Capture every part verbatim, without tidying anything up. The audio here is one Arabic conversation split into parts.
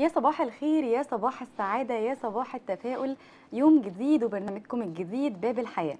يا صباح الخير، يا صباح السعادة، يا صباح التفاؤل. يوم جديد وبرنامجكم الجديد باب الحياة.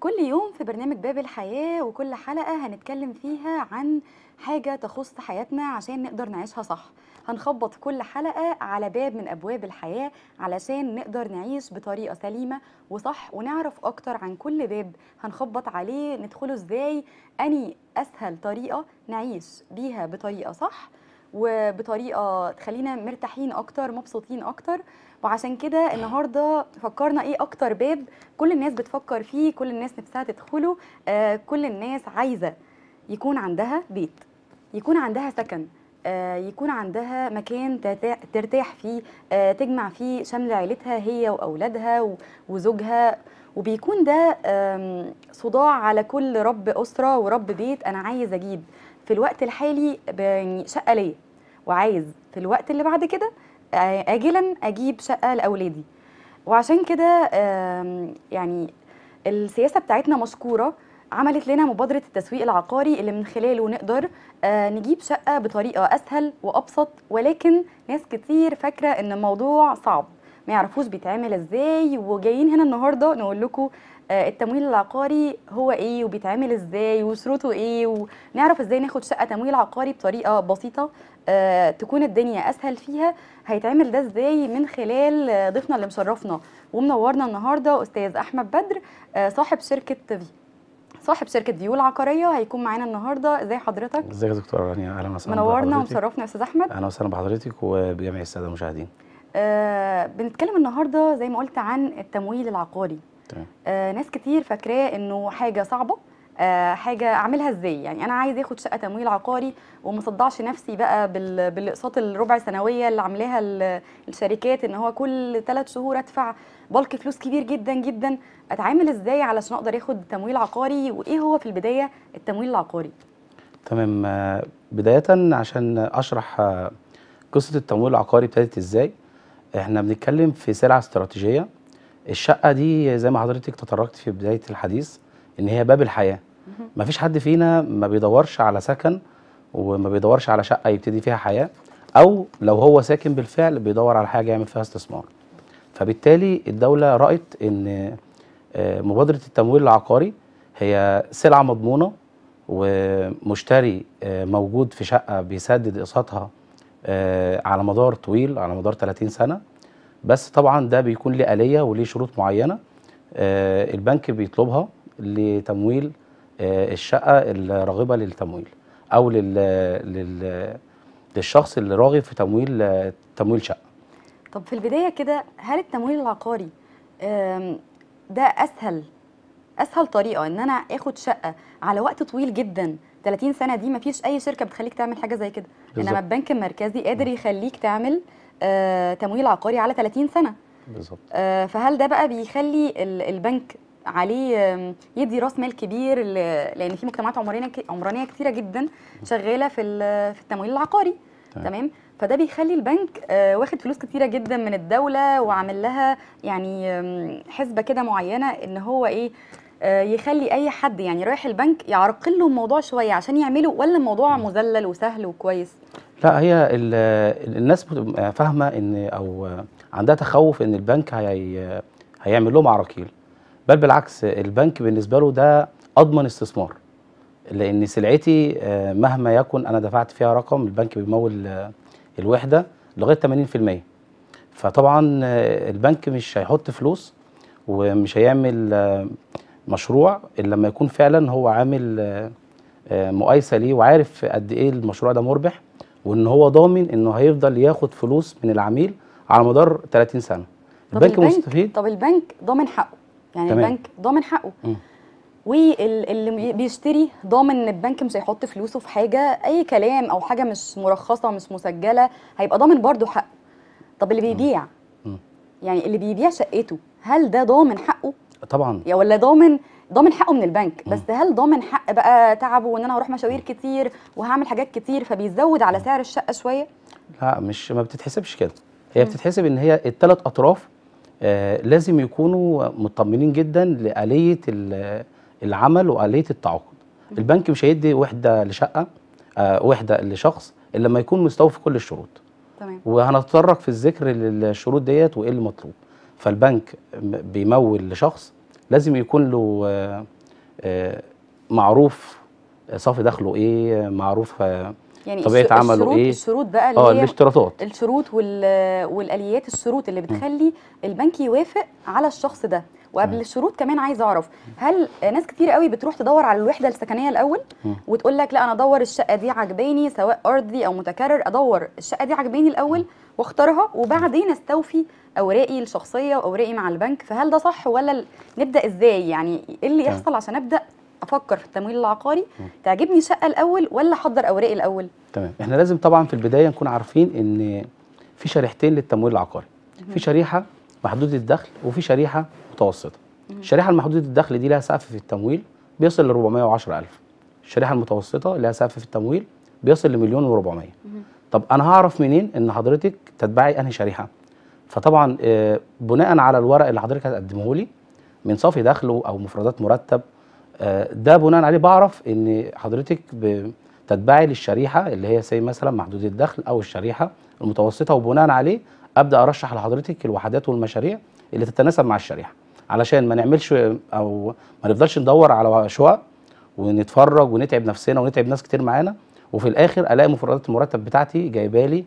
كل يوم في برنامج باب الحياة وكل حلقة هنتكلم فيها عن حاجة تخص حياتنا عشان نقدر نعيشها صح. هنخبط كل حلقة على باب من أبواب الحياة علشان نقدر نعيش بطريقة سليمة وصح، ونعرف أكتر عن كل باب هنخبط عليه ندخله إزاي، أني أسهل طريقة نعيش بيها بطريقة صح وبطريقة تخلينا مرتاحين أكتر مبسوطين أكتر. وعشان كده النهاردة فكرنا إيه أكتر باب كل الناس بتفكر فيه، كل الناس نفسها تدخله، آه كل الناس عايزة يكون عندها بيت، يكون عندها سكن، آه يكون عندها مكان ترتاح فيه، آه تجمع فيه شمل عيلتها هي وأولادها وزوجها. وبيكون ده صداع على كل رب أسرة ورب بيت. أنا عايز أجيب في الوقت الحالي شقة ليا، وعايز في الوقت اللي بعد كده آجلا أجيب شقة لأولادي. وعشان كده يعني السياسة بتاعتنا مشكورة، عملت لنا مبادرة التسويق العقاري اللي من خلاله نقدر نجيب شقة بطريقة أسهل وأبسط. ولكن ناس كتير فاكرة إن الموضوع صعب، ما يعرفوش بيتعمل إزاي، وجايين هنا النهاردة نقول لكم التمويل العقاري هو ايه وبيتعمل ازاي وشروطه ايه، ونعرف ازاي ناخد شقه تمويل عقاري بطريقه بسيطه أه تكون الدنيا اسهل فيها. هيتعمل ده ازاي من خلال ضيفنا اللي مشرفنا ومنورنا النهارده استاذ احمد بدر، أه صاحب شركه في صاحب شركه فيو العقاريه. هيكون معانا النهارده. ازي حضرتك؟ ازيك يا دكتوره رانيا؟ اهلا وسهلا، منورنا ومشرفنا يا استاذ احمد. اهلا وسهلا بحضرتك وبجميع الساده المشاهدين. أه بنتكلم النهارده زي ما قلت عن التمويل العقاري. آه ناس كتير فاكراه انه حاجه صعبه، آه حاجه اعملها ازاي، يعني انا عايز اخد شقه تمويل عقاري وما صدعش نفسي بقى بالاقساط الربع سنويه اللي عاملاها الشركات، ان هو كل ثلاث شهور ادفع بلك فلوس كبير جدا جدا. اتعامل ازاي علشان اقدر اخد تمويل عقاري، وايه هو في البدايه التمويل العقاري؟ تمام. بدايه عشان اشرح قصه التمويل العقاري ابتدت ازاي، احنا بنتكلم في سلعه استراتيجيه. الشقة دي زي ما حضرتك تطرقت في بداية الحديث إن هي باب الحياة. مفيش حد فينا ما بيدورش على سكن وما بيدورش على شقة يبتدي فيها حياة، أو لو هو ساكن بالفعل بيدور على حاجة يعمل فيها استثمار. فبالتالي الدولة رأت إن مبادرة التمويل العقاري هي سلعة مضمونة، ومشتري موجود في شقة بيسدد أقساطها على مدار طويل، على مدار ثلاثين سنة. بس طبعا ده بيكون ليه آلية وليه شروط معينة آه البنك بيطلبها لتمويل آه الشقة الراغبة للتمويل، أو لل لل للشخص اللي راغب في تمويل آه تمويل شقة. طب في البداية كده، هل التمويل العقاري آه ده أسهل أسهل طريقة إن أنا آخد شقة على وقت طويل جدا؟ ثلاثين سنة دي مفيش أي شركة بتخليك تعمل حاجة زي كده، إنما البنك المركزي قادر يخليك تعمل آه، تمويل عقاري على ثلاثين سنة بالظبط. آه، فهل ده بقى بيخلي البنك عليه آه، يدي راس مال كبير، لان في مجتمعات عمرانيه عمرانيه كتيره جدا شغاله في في التمويل العقاري. طيب. تمام. فده بيخلي البنك آه، واخد فلوس كتيره جدا من الدوله، وعامل لها يعني حسبه كده معينه ان هو ايه آه، يخلي اي حد يعني رايح البنك يعرقل له الموضوع شويه عشان يعمله، ولا الموضوع مذلل وسهل وكويس؟ لا، هي الناس فاهمه ان او عندها تخوف ان البنك هي هيعمل لهم عراقيل، بل بالعكس البنك بالنسبه له ده اضمن استثمار، لان سلعتي مهما يكن انا دفعت فيها رقم، البنك بيمول الوحده لغايه ثمانين في المية. فطبعا البنك مش هيحط فلوس ومش هيعمل مشروع الا لما يكون فعلا هو عامل مقايسه ليه وعارف قد ايه المشروع ده مربح، وان هو ضامن انه هيفضل ياخد فلوس من العميل على مدار ثلاثين سنه. طب البنك مستفيد. طب البنك ضامن حقه، يعني تمام. البنك ضامن حقه، واللي بيشتري ضامن ان البنك مش هيحط فلوسه في حاجه اي كلام او حاجه مش مرخصه مش مسجله، هيبقى ضامن برضه حقه. طب اللي بيبيع م. يعني اللي بيبيع شقته، هل ده ضامن حقه؟ طبعا، يا ولا ضامن ضامن حقه من البنك، بس هل ضامن حق بقى تعبه وان انا هروح مشاوير كتير وهعمل حاجات كتير فبيزود على سعر الشقه شويه؟ لا، مش ما بتتحسبش كده. هي بتتحسب ان هي الثلاث اطراف آه لازم يكونوا مطمنين جدا لآلية العمل وآلية التعاقد. البنك مش هيدي وحده لشقه آه وحده لشخص الا لما يكون مستوفي كل الشروط. تمام. وهنتطرق في الذكر للشروط ديت وايه اللي مطلوب. فالبنك بيمول لشخص لازم يكون له معروف صافي دخله ايه، معروف يعني طبيعه عمله الشروط ايه، الشروط بقى اللي اه الاشتراطات، الشروط والاليات، الشروط اللي بتخلي م. البنك يوافق على الشخص ده. وقبل م. الشروط كمان عايزه اعرف، هل ناس كتير قوي بتروح تدور على الوحده السكنيه الاول م. وتقول لك لا انا ادور الشقه دي عجباني سواء ارضي او متكرر، ادور الشقه دي عجباني الاول واختارها وبعدين استوفي اوراقي الشخصيه واوراقي مع البنك، فهل ده صح ولا نبدا ازاي؟ يعني ايه اللي يحصل عشان ابدا افكر في التمويل العقاري؟ م. تعجبني الشقه الاول ولا احضر اوراقي الاول؟ تمام. احنا لازم طبعا في البدايه نكون عارفين ان في شريحتين للتمويل العقاري، م. في شريحه محدوده الدخل وفي شريحه متوسطه. م. الشريحه المحدوده الدخل دي لها سقف في التمويل بيصل ل أربعمائة وعشرة ألف. الشريحه المتوسطه لها سقف في التمويل بيصل لمليون وأربعمائة. طب انا هعرف منين ان حضرتك تتبعي انهي شريحه؟ فطبعا بناء على الورق اللي حضرتك هتقدمه لي من صافي دخله او مفردات مرتب، ده بناء عليه بعرف ان حضرتك بتتبعي للشريحه اللي هي زي مثلا محدوده الدخل او الشريحه المتوسطه، وبناء عليه ابدا ارشح لحضرتك الوحدات والمشاريع اللي تتناسب مع الشريحه، علشان ما نعملش او ما نفضلش ندور على شقق ونتفرج ونتعب نفسنا ونتعب ناس كتير معانا، وفي الاخر الاقي مفردات المرتب بتاعتي جايبالي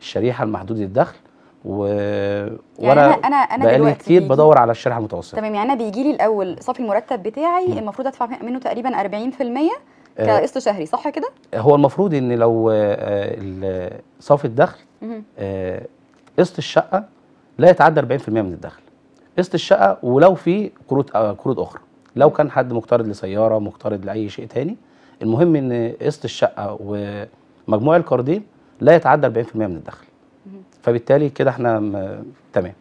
الشريحه المحدوده الدخل و... يعني وانا انا انا بقالي كتير بيجي... بدور على الشريحه المتوسطه. تمام. يعني انا بيجي لي الاول صافي المرتب بتاعي م. المفروض ادفع منه تقريبا أربعين بالمية أه كقسط شهري، صح كده؟ هو المفروض ان لو صافي الدخل قسط الشقه لا يتعدى أربعين بالمية من الدخل، قسط الشقه ولو في قروض قروض اخرى، لو كان حد مقترض لسياره، مقترض لاي شيء تاني، المهم ان قسط الشقه ومجموع القرضين لا يتعدى أربعين بالمية من الدخل. فبالتالي كده احنا م... تمام.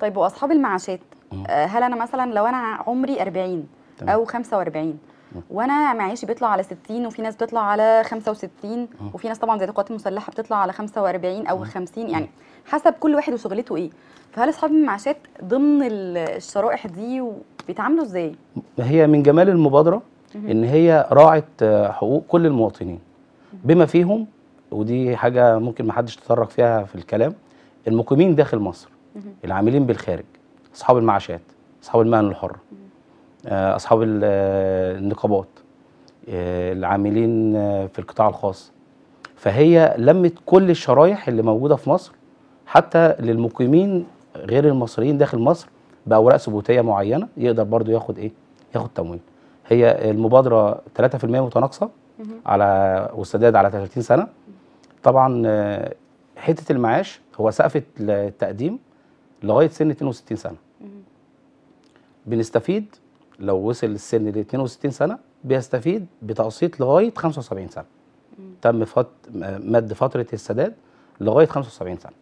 طيب واصحاب المعاشات، هل انا مثلا لو انا عمري أربعين تمام. او خمسة وأربعين مم. وانا معاشي بيطلع على ستين، وفي ناس بتطلع على خمسة وستين مم. وفي ناس طبعا زي القوات المسلحه بتطلع على خمسة وأربعين او مم. خمسين، يعني حسب كل واحد وشغلته ايه، فهل اصحاب المعاشات ضمن الشرائح دي وبيتعاملوا ازاي؟ هي من جمال المبادره مم. ان هي راعت حقوق كل المواطنين بما فيهم، ودي حاجة ممكن محدش يتطرق فيها في الكلام، المقيمين داخل مصر، العاملين بالخارج، أصحاب المعاشات، أصحاب المهن الحرة، أصحاب النقابات، العاملين في القطاع الخاص، فهي لمت كل الشرايح اللي موجودة في مصر، حتى للمقيمين غير المصريين داخل مصر بأوراق ثبوتية معينة يقدر برضو ياخد إيه؟ ياخد تمويل. هي المبادرة ثلاثة بالمية متناقصة على والسداد على ثلاثين سنة. طبعا حته المعاش هو سقف التقديم لغايه سن اثنين وستين سنه. بنستفيد لو وصل السن ل اثنين وستين سنه بيستفيد بتقسيط لغايه خمسة وسبعين سنه. تم فت... مد فتره السداد لغايه خمسة وسبعين سنه.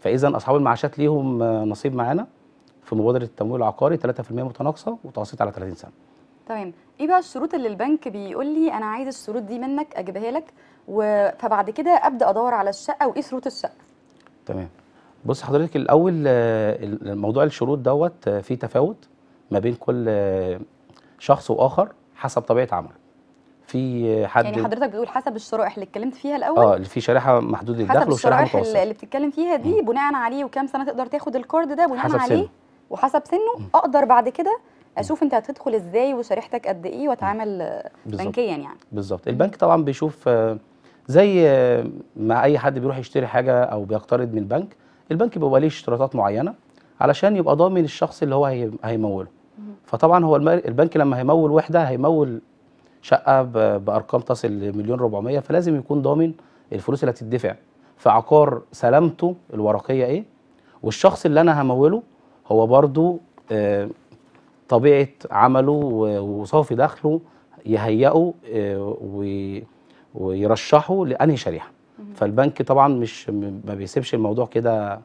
فاذا اصحاب المعاشات ليهم نصيب معانا في مبادره التمويل العقاري ثلاثة بالمية متناقصه وتقسيط على ثلاثين سنه. تمام. ايه بقى الشروط اللي البنك بيقول لي انا عايز الشروط دي منك اجيبها لك و... فبعد كده ابدا ادور على الشقه وايه شروط الشقه؟ تمام. بص حضرتك الاول موضوع الشروط دوت في تفاوت ما بين كل شخص واخر حسب طبيعه عمله. في حد يعني حضرتك بتقول حسب الشرائح اللي اتكلمت فيها الاول؟ اه اللي في شريحه محدوده الدخل وشريحه متوسطه. الشرائح اللي بتتكلم فيها دي بناء عليه وكام سنه تقدر تاخد الكارد ده بناء عليه سنه. وحسب سنه م. اقدر بعد كده اشوف انت هتدخل ازاي وشريحتك قد ايه واتعامل بنكيا يعني. بالظبط. البنك طبعا بيشوف زي ما اي حد بيروح يشتري حاجه او بيقترض من البنك، البنك بيبقى ليه اشتراطات معينه علشان يبقى ضامن الشخص اللي هو هيموله. فطبعا هو البنك لما هيمول وحده هيمول شقه بارقام تصل لمليون أربعمائة، فلازم يكون ضامن الفلوس اللي هتدفع في عقار، سلامته الورقيه ايه، والشخص اللي انا هموله هو برضو آه طبيعة عمله وصافي دخله يهيئه ويرشحه لأنهي شريحة. فالبنك طبعا مش ما بيسيبش الموضوع كده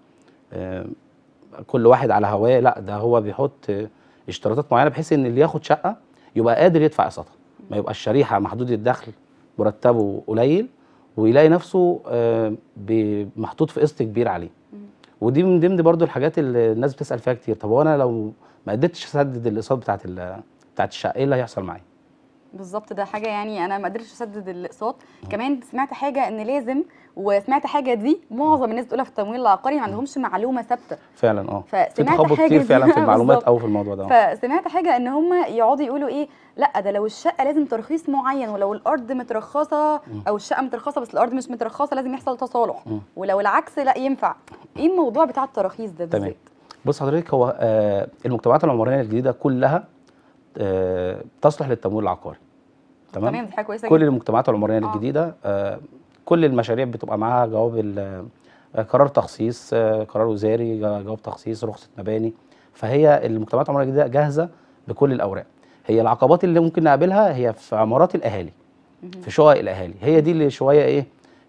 كل واحد على هواه، لا ده هو بيحط اشتراطات معينة بحيث ان اللي ياخد شقة يبقى قادر يدفع قسطها، ما يبقى الشريحة محدودة الدخل مرتبه قليل ويلاقي نفسه محطوط في قسط كبير عليه. ودي من ضمن برضو الحاجات اللي الناس بتسأل فيها كتير، طب هو انا لو ما قدرتش اسدد الاقساط بتاعت بتاعت الشقه ايه اللي هيحصل معايا؟ بالظبط، ده حاجه يعني انا ما قدرتش اسدد الاقساط. كمان سمعت حاجه ان لازم، وسمعت حاجه دي معظم الناس بتقولها في التمويل العقاري ما عندهمش معلومه ثابته فعلا. اه في تخبط كتير فعلا في المعلومات او في الموضوع ده. فسمعت حاجه ان هم يقعدوا يقولوا ايه، لا ده لو الشقه لازم ترخيص معين، ولو الارض مترخصه او الشقه مترخصه بس الارض مش مترخصه لازم يحصل تصالح، ولو العكس لا ينفع. ايه الموضوع بتاع التراخيص ده بالظبط؟ بص حضرتك، هو آه المجتمعات العمرانيه الجديده كلها آه تصلح للتمويل العقاري. تمام تمام، دي حاجه كويسه جدا. كل المجتمعات العمرانيه آه. الجديده آه كل المشاريع بتبقى معاها جواب آه قرار تخصيص، آه قرار وزاري، جواب تخصيص، رخصه مباني. فهي المجتمعات العمرانيه الجديده جاهزه بكل الاوراق. هي العقبات اللي ممكن نقابلها هي في عمارات الاهالي، في شقق الاهالي، هي دي اللي شويه ايه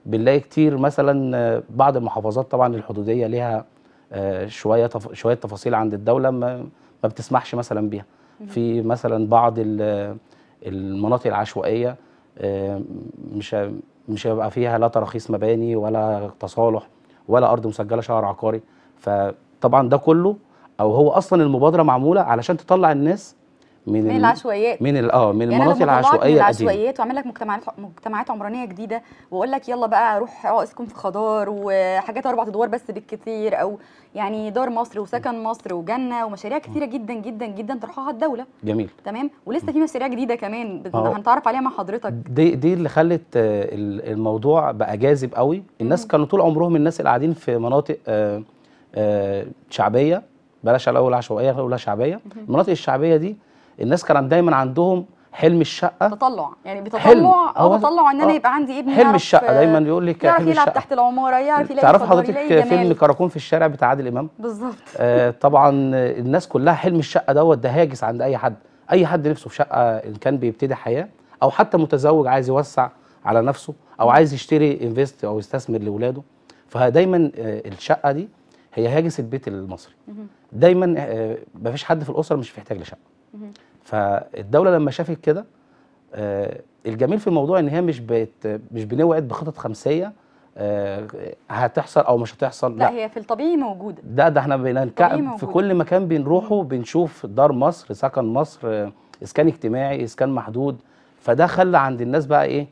بنلاقي كتير. مثلا بعض المحافظات طبعا الحدوديه ليها آه شويه تف... شويه تفاصيل عند الدوله ما, ما بتسمحش مثلا بيها. في مثلا بعض المناطق العشوائيه آه مش مش هيبقى فيها لا تراخيص مباني ولا تصالح ولا ارض مسجله شهر عقاري. فطبعا ده كله او هو اصلا المبادره معموله علشان تطلع الناس من من العشوائيات، من اه من يعني المناطق العشوائيه. من العشوائيات واعمل لك مجتمعات مجتمعات عمرانيه جديده، واقول لك يلا بقى روح اقسكم في خضار وحاجات اربع ادوار بس بالكثير، او يعني دار مصر وسكن مصر وجنه ومشاريع كثيره جدا جدا جدا طرحها الدوله. جميل تمام. ولسه في مشاريع جديده كمان هنتعرف عليها مع حضرتك. دي دي اللي خلت الموضوع بقى جاذب قوي. الناس كانوا طول عمرهم الناس اللي قاعدين في مناطق آآ آآ شعبيه، بلاش الاول عشوائيه ولا شعبيه. المناطق الشعبيه دي الناس كان دايما عندهم حلم الشقه، تطلع يعني بتطلع او تطلع ان انا يبقى عندي ابن حلم الشقه. دايما بيقول لك يعرف يلعب تحت العماره، يعرف يلاقي. تعرف حضرتك فيلم كراكون في الشارع بتاع عادل امام؟ بالظبط. آه طبعا الناس كلها حلم الشقه دوت ده هاجس عند اي حد. اي حد نفسه في شقه ان كان بيبتدي حياه، او حتى متزوج عايز يوسع على نفسه، او عايز يشتري انفيست او يستثمر لاولاده. فدايما آه الشقه دي هي هاجس البيت المصري. دايما آه مفيش حد في الاسره مش محتاج لشقه. فالدولة لما شافت كده، آه الجميل في الموضوع ان هي مش بت مش بنوعد بخطط خمسيه آه هتحصل او مش هتحصل. لا, لا هي في الطبيعي موجوده. ده ده احنا بننكع في كل مكان بنروحه بنشوف دار مصر، سكن مصر، آه اسكان اجتماعي، اسكان محدود. فده خلى عند الناس بقى ايه،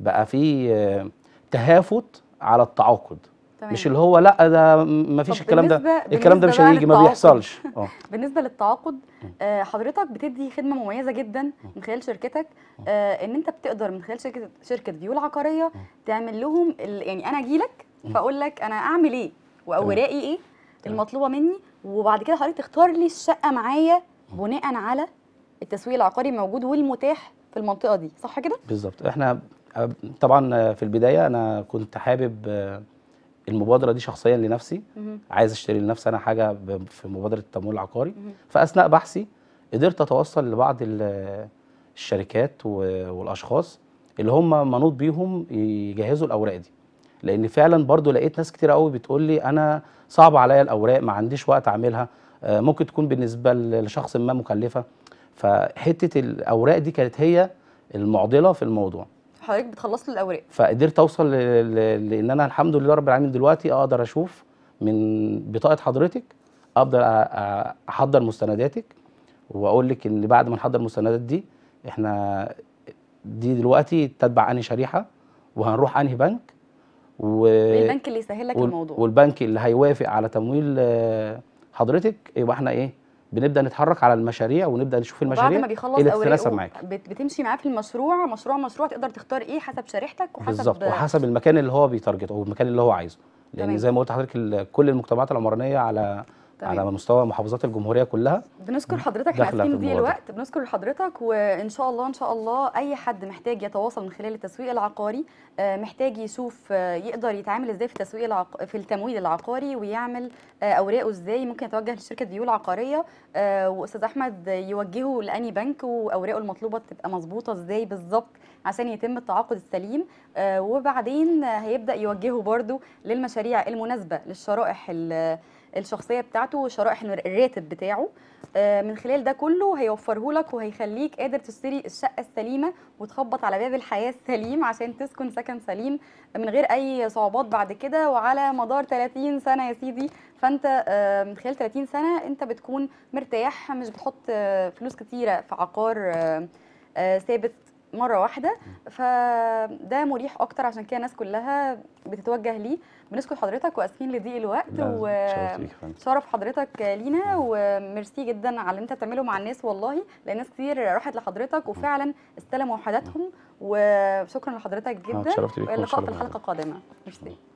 بقى في آه تهافت على التعاقد. تمام. مش اللي هو لا ده ما فيش الكلام ده، الكلام ده مش هيجي، ما بيحصلش. اه بالنسبه للتعاقد آه حضرتك بتدي خدمه مميزه جدا من خلال شركتك، آه ان انت بتقدر من خلال شركه شركه فيو العقاريه تعمل لهم يعني انا اجي لك فاقول لك انا اعمل ايه واوراقي ايه المطلوبه مني، وبعد كده حضرتك تختار لي الشقه معايا بناء على التسويق العقاري الموجود والمتاح في المنطقه دي، صح كده؟ بالظبط. احنا طبعا في البدايه انا كنت حابب المبادره دي شخصيا لنفسي، عايز اشتري لنفسي انا حاجه في مبادره التمويل العقاري. فاثناء بحثي قدرت اتوصل لبعض الشركات والاشخاص اللي هم منوط بيهم يجهزوا الاوراق دي، لان فعلا برضو لقيت ناس كتير قوي بتقول لي انا صعب عليا الاوراق، ما عنديش وقت اعملها، ممكن تكون بالنسبه لشخص ما مكلفه. فحته الاوراق دي كانت هي المعضله في الموضوع. حضرتك بتخلص لي الاوراق. فقدرت اوصل لان انا الحمد لله رب العالمين دلوقتي اقدر اشوف من بطاقه حضرتك، اقدر احضر مستنداتك واقول لك ان بعد ما نحضر المستندات دي احنا دي دلوقتي تتبع انهي شريحه وهنروح انهي بنك، والبنك اللي يسهل لك الموضوع والبنك اللي هيوافق على تمويل حضرتك. يبقى احنا ايه بنبدا نتحرك على المشاريع ونبدا نشوف المشاريع بعد ما بيخلص اوراقه معاك. بتمشي معاه في المشروع، مشروع مشروع تقدر تختار ايه حسب شريحتك وحسب بالظبط، وحسب المكان اللي هو بيتارجت او المكان اللي هو عايزه. لان تمام. زي ما قلت لحضرتك كل المجتمعات العمرانيه على تمام. على مستوى محافظات الجمهوريه كلها. بنشكر حضرتك، احنا عارفين دي الوقت، بنشكر حضرتك. وان شاء الله ان شاء الله اي حد محتاج يتواصل من خلال التسويق العقاري، محتاج يشوف يقدر يتعامل ازاي في التسويق العق... في التمويل العقاري ويعمل اوراقه ازاي، ممكن يتوجه لشركه فيو العقاريه. واستاذ احمد يوجهه لاني بنك واوراقه المطلوبه تبقى مظبوطه ازاي بالظبط عشان يتم التعاقد السليم، وبعدين هيبدا يوجهه برده للمشاريع المناسبه للشرائح ال الشخصيه بتاعته وشرائح الراتب بتاعه. آه من خلال ده كله هيوفره لك وهيخليك قادر تشتري الشقه السليمه وتخبط على باب الحياه السليم عشان تسكن سكن سليم من غير اي صعوبات بعد كده وعلى مدار ثلاثين سنة يا سيدي. فانت آه من خلال ثلاثين سنة انت بتكون مرتاح، مش بتحط آه فلوس كتيره في عقار آه آه ثابت مره واحده، فده مريح اكتر، عشان كده الناس كلها بتتوجه ليه. بنشكر حضرتك واسفين لضيق الوقت، وشرف حضرتك لينا، وميرسي جدا على اللي انت بتعمله مع الناس، والله لان ناس كتير راحت لحضرتك وفعلا استلموا وحداتهم، وشكرا لحضرتك جدا، واللقاء في الحلقه القادمه. ميرسي.